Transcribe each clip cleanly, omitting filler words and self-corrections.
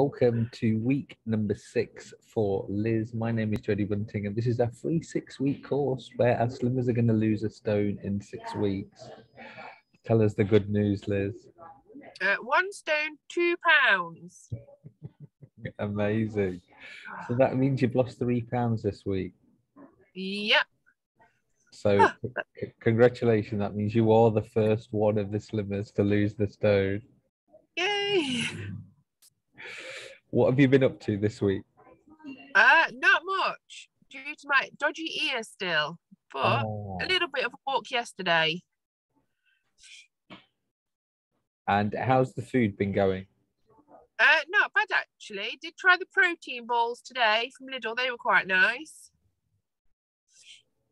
Welcome to week number 6 for Liz. My name is Jody Bunting, and this is our free 6-week course where our slimmers are going to lose a stone in 6 weeks. Tell us the good news, Liz. 1 stone, 2 pounds. Amazing. So that means you've lost 3 pounds this week. Yep. So congratulations. That means you are the first one of the slimmers to lose the stone. Yay. What have you been up to this week? Not much, due to my dodgy ear still, but a little bit of a walk yesterday. And how's the food been going? Not bad, actually. Did try the protein balls today from Lidl. They were quite nice.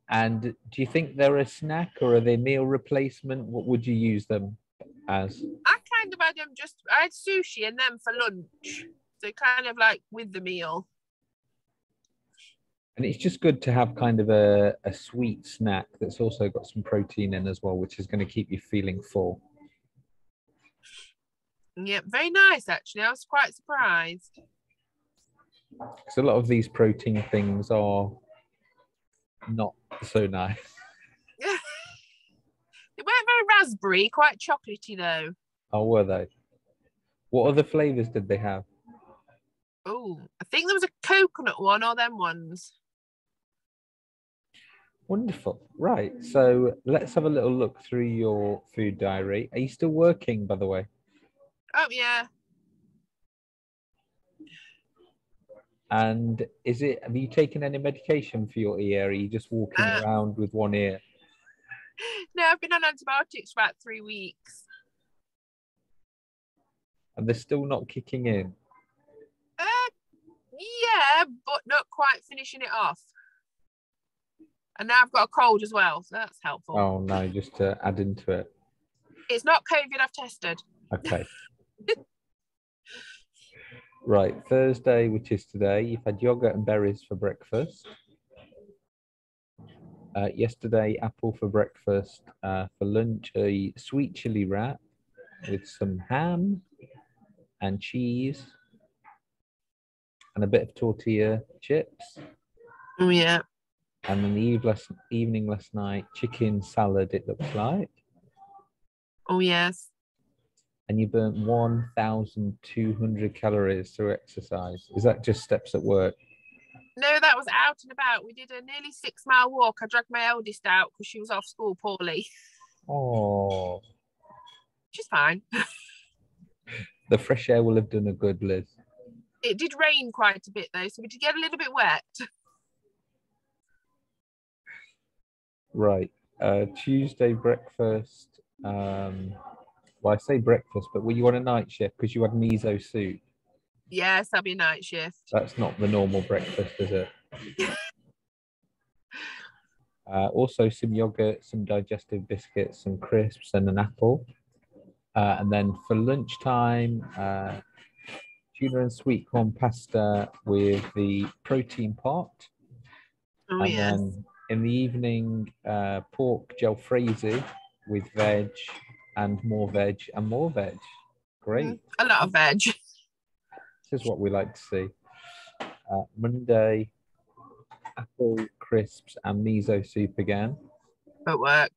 And do you think they're a snack or are they meal replacement? What would you use them as? I kind of had them just, I had sushi and them for lunch. So kind of like with the meal. And it's just good to have kind of a sweet snack that's also got some protein in as well, which is going to keep you feeling full. Yeah, very nice, actually. I was quite surprised. Because a lot of these protein things are not so nice. They weren't very raspberry, quite chocolatey, though. Oh, were they? What other flavours did they have? Oh, I think there was a coconut one or them ones. Wonderful. Right, so let's have a little look through your food diary. Are you still working, by the way? Oh, yeah. And is it, have you taken any medication for your ear? Or are you just walking around with one ear? No, I've been on antibiotics for about 3 weeks. And they're still not kicking in? Yeah, but not quite finishing it off. And now I've got a cold as well, so that's helpful. Oh, no, just to add into it. It's not COVID, I've tested. Okay. Right, Thursday, which is today, you've had yogurt and berries for breakfast. Yesterday, apple for breakfast. For lunch, a sweet chilli wrap with some ham and cheese. And a bit of tortilla chips. Oh, yeah. And in the evening last night, chicken salad, it looks like. Oh, yes. And you burnt 1,200 calories through exercise. Is that just steps at work? No, that was out and about. We did a nearly 6-mile walk. I dragged my eldest out because she was off school poorly. Oh. She's fine. The fresh air will have done a good, Liz. It did rain quite a bit though, so we did get a little bit wet. Right. Tuesday breakfast. Well, I say breakfast, but were you on a night shift because you had miso soup? Yes, that'd be a night shift. That's not the normal breakfast, is it? Also some yogurt, some digestive biscuits, some crisps and an apple. And then for lunchtime, tuna and sweet corn pasta with the protein pot. Oh, and yes. Then in the evening, pork gelfrezi with veg and more veg and more veg. Great. A lot of veg. This is what we like to see. Monday, apple crisps and miso soup again. At work.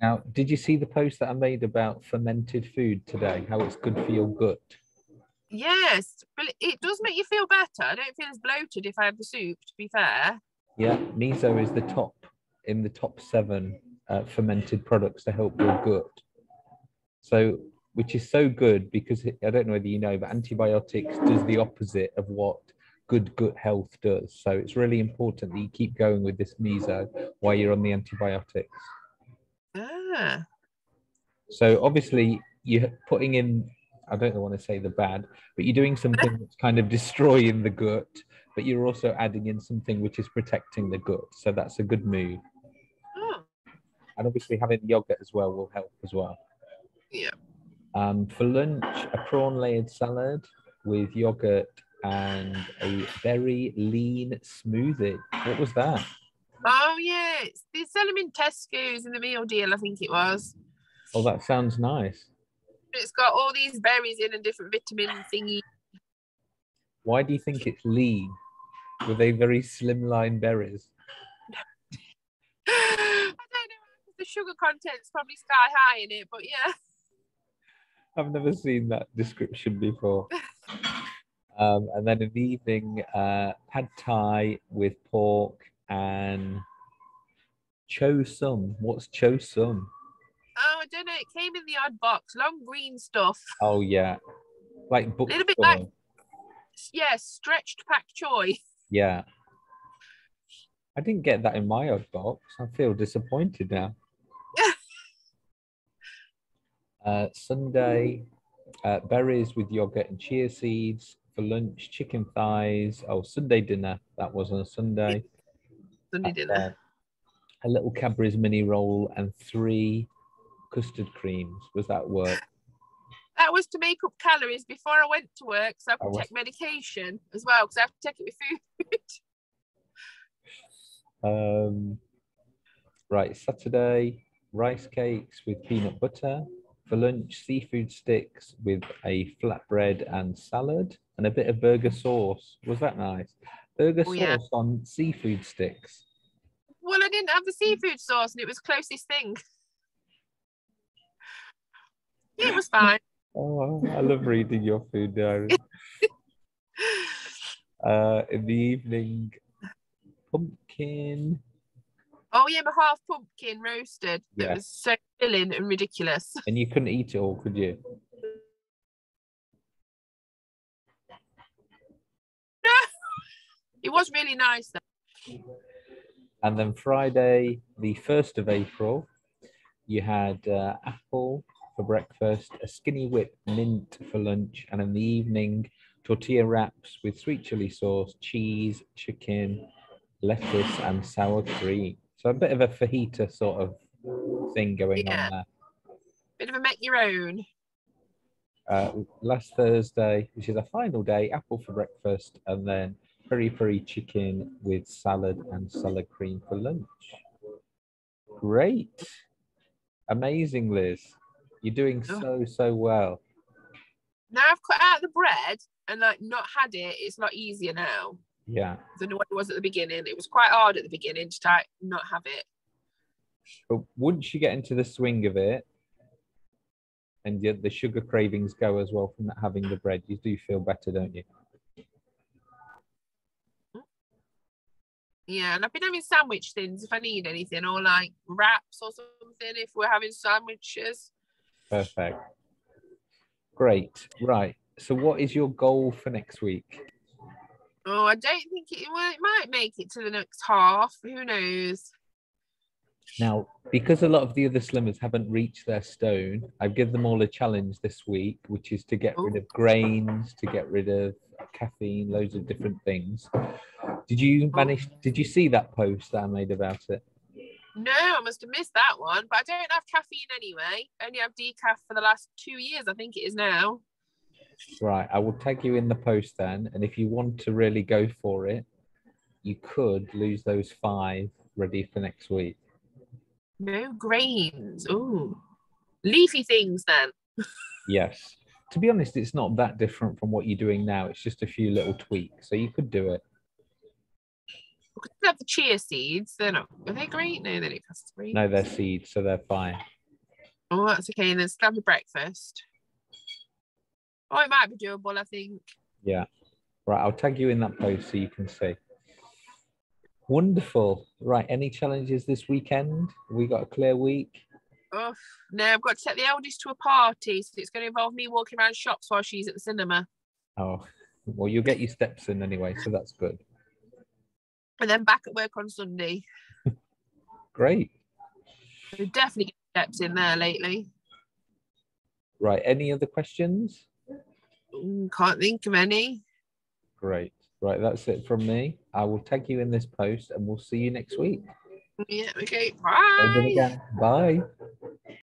Now, did you see the post that I made about fermented food today? How it's good for your gut? Yes, but it does make you feel better. I don't feel as bloated if I have the soup, to be fair. Yeah, miso is in the top 7 fermented products to help your gut. So, which is so good because, I don't know whether you know, but antibiotics does the opposite of what good gut health does. So it's really important that you keep going with this miso while you're on the antibiotics. Ah. So obviously you're putting in, I don't want to say the bad, but you're doing something that's kind of destroying the gut, but you're also adding in something which is protecting the gut. So that's a good move. Oh. And obviously having yogurt as well will help as well. Yeah. For lunch, a prawn layered salad with yogurt and a very lean smoothie. What was that? Oh, yeah. They sell them in Tesco's in the meal deal, I think it was. Oh, that sounds nice. It's got all these berries in and different vitamin thingy. Why do you think it's lean? Were they very slimline berries? I don't know. The sugar content's probably sky high in it, but yeah. I've never seen that description before. And then in the evening, pad thai with pork and cho sum. What's cho sum? Oh, I don't know. It came in the odd box. Long green stuff. Oh, yeah. Like book. A little bit like, yeah, stretched pak choy. Yeah. I didn't get that in my odd box. I feel disappointed now. Sunday, berries with yogurt and chia seeds. For lunch, chicken thighs. Oh, Sunday dinner. That was on a Sunday. Sunday dinner. A little Cadbury's mini roll and 3 custard creams. Was that work? That was to make up calories before I went to work, so I could take medication as well, because I have to take it with food. Right, Saturday, rice cakes with peanut butter. For lunch, seafood sticks with a flatbread and salad and a bit of burger sauce. Was that nice? Burger sauce on seafood sticks. Well, I didn't have the seafood sauce and it was closest thing. It was fine. Oh, I love reading your food diary. In the evening, pumpkin. Oh, yeah, but half pumpkin roasted. That was so filling and ridiculous. And you couldn't eat it all, could you? No. It was really nice, though. And then Friday, the 1st of April, you had apple for breakfast, a skinny whip mint for lunch, and in the evening, tortilla wraps with sweet chili sauce, cheese, chicken, lettuce, and sour cream. So a bit of a fajita sort of thing going on there. Bit of a make your own. Last Thursday, which is our final day, apple for breakfast and then peri-peri chicken with salad and salad cream for lunch. Great. Amazing, Liz. You're doing so well. Now I've cut out the bread and like not had it, it's a lot easier now. Yeah. Than what it was at the beginning. It was quite hard at the beginning to like not have it. But once you get into the swing of it, and the sugar cravings go as well from not having the bread, you do feel better, don't you? Yeah, and I've been having sandwich things if I need anything, or like wraps or something if we're having sandwiches. Perfect. Great. Right. So what is your goal for next week? Oh, I don't think it might make it to the next half. Who knows? Now, because a lot of the other slimmers haven't reached their stone, I've given them all a challenge this week, which is to get rid of grains, to get rid of caffeine, loads of different things. Did you manage? Did you see that post that I made about it? No, I must have missed that one. But I don't have caffeine anyway. I only have decaf for the last 2 years, I think it is now. Right, I will tag you in the post then, and if you want to really go for it, you could lose those 5 ready for next week. No grains. Oh, leafy things then. Yes. To be honest, it's not that different from what you're doing now. It's just a few little tweaks, so you could do it. We could have the chia seeds. They're not. Are they green? No, they're not green. No, they're seeds, so they're fine. Oh, that's okay. And then still have the breakfast. Oh, it might be doable, I think. Yeah. Right, I'll tag you in that post so you can see. Wonderful. Right, any challenges this weekend? We got a clear week? Oh, no, I've got to take the eldest to a party, so it's going to involve me walking around shops while she's at the cinema. Oh, well, you'll get your steps in anyway, so that's good. And then back at work on Sunday. Great. We've definitely got steps in there lately. Right, any other questions? Can't think of any. Great. Right, that's it from me. I will tag you in this post and we'll see you next week. Yeah, okay. Bye. Bye.